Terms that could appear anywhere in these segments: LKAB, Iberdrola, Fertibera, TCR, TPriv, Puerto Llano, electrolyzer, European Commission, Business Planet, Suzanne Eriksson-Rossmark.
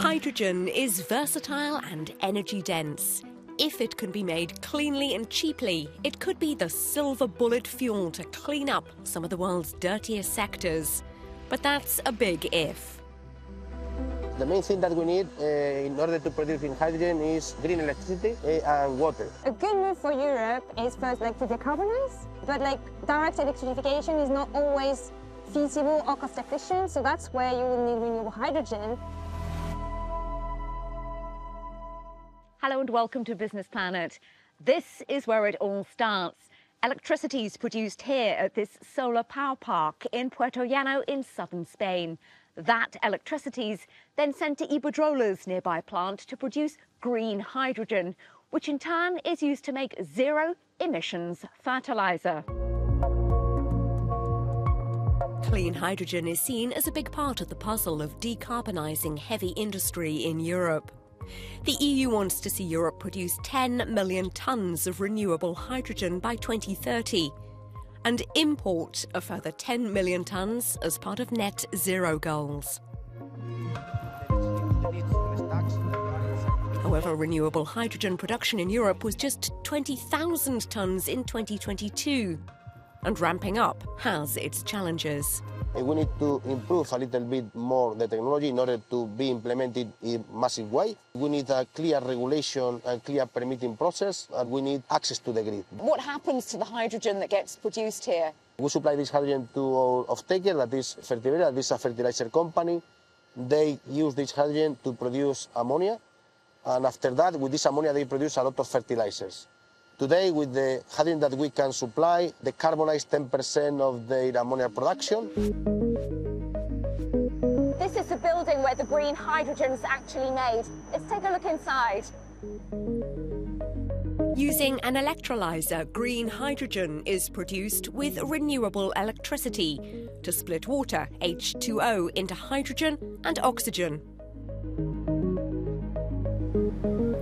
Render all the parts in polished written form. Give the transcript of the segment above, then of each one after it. Hydrogen is versatile and energy dense. If it can be made cleanly and cheaply, it could be the silver bullet fuel to clean up some of the world's dirtiest sectors. But that's a big if. The main thing that we need in order to produce hydrogen is green electricity and water. A good move for Europe is first to decarbonize, but direct electrification is not always feasible or cost efficient, so that's where you will need renewable hydrogen. Hello and welcome to Business Planet. This is where it all starts. Electricity is produced here at this solar power park in Puerto Llano in southern Spain. That electricity is then sent to Iberdrola's nearby plant to produce green hydrogen, which in turn is used to make zero emissions fertilizer. Clean hydrogen is seen as a big part of the puzzle of decarbonising heavy industry in Europe. The EU wants to see Europe produce 10 million tonnes of renewable hydrogen by 2030 and import a further 10 million tonnes as part of net zero goals. However, renewable hydrogen production in Europe was just 20,000 tonnes in 2022, and ramping up has its challenges. We need to improve a little bit more the technology in order to be implemented in a massive way. We need a clear regulation and clear permitting process, and we need access to the grid. What happens to the hydrogen that gets produced here? We supply this hydrogen to our off-taker, that is Fertibera, that is a fertilizer company. They use this hydrogen to produce ammonia, and after that, with this ammonia, they produce a lot of fertilizers. Today, with the hydrogen that we can supply, they carbonize 10% of their ammonia production. This is the building where the green hydrogen is actually made. Let's take a look inside. Using an electrolyzer, green hydrogen is produced with renewable electricity to split water, H2O, into hydrogen and oxygen.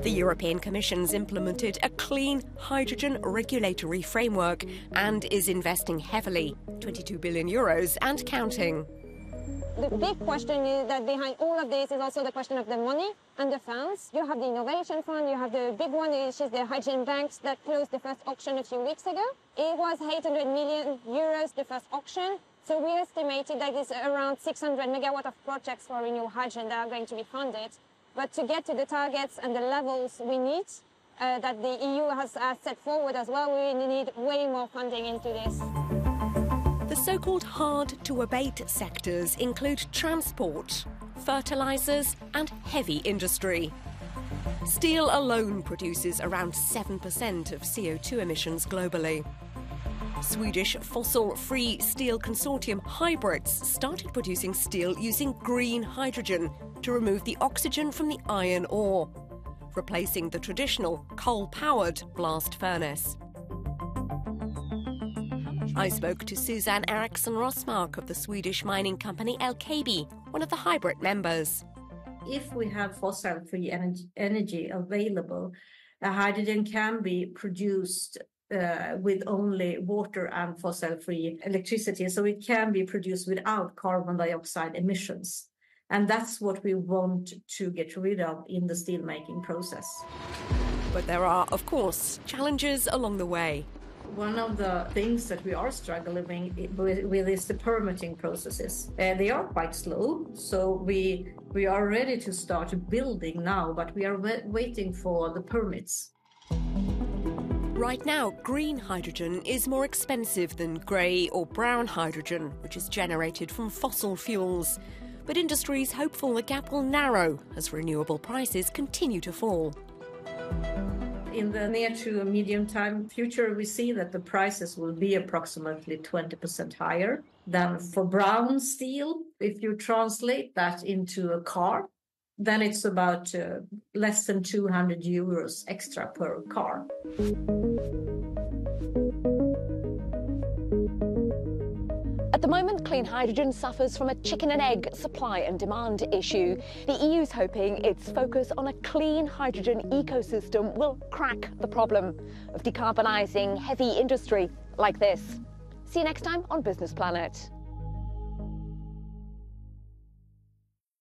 The European Commission's implemented a clean hydrogen regulatory framework and is investing heavily, 22 billion euros and counting. The big question is that behind all of this is also the question of the money and the funds. You have the Innovation Fund, you have the big one, which is the hydrogen banks that closed the first auction a few weeks ago. It was 800 million euros, the first auction. So we estimated that it's around 600 megawatt of projects for renewable hydrogen that are going to be funded. But to get to the targets and the levels we need, that the EU has set forward as well, we need way more funding into this. The so-called hard-to-abate sectors include transport, fertilisers and heavy industry. Steel alone produces around 7% of CO2 emissions globally. Swedish fossil-free steel consortium Hybrids started producing steel using green hydrogen to remove the oxygen from the iron ore, replacing the traditional coal-powered blast furnace. I spoke to Suzanne Eriksson-Rossmark of the Swedish mining company LKAB, one of the Hybrid members. If we have fossil-free energy available, hydrogen can be produced with only water and fossil-free electricity, so it can be produced without carbon dioxide emissions. And that's what we want to get rid of in the steelmaking process. But there are, of course, challenges along the way. One of the things that we are struggling with is the permitting processes. They are quite slow, so we are ready to start building now, but we are waiting for the permits. Right now, green hydrogen is more expensive than grey or brown hydrogen, which is generated from fossil fuels. But industry's hopeful the gap will narrow as renewable prices continue to fall. In the near to medium-term future, we see that the prices will be approximately 20% higher than for brown steel. If you translate that into a car, then it's about less than 200 euros extra per car. At the moment, clean hydrogen suffers from a chicken and egg supply and demand issue. The EU's hoping its focus on a clean hydrogen ecosystem will crack the problem of decarbonising heavy industry like this. See you next time on Business Planet.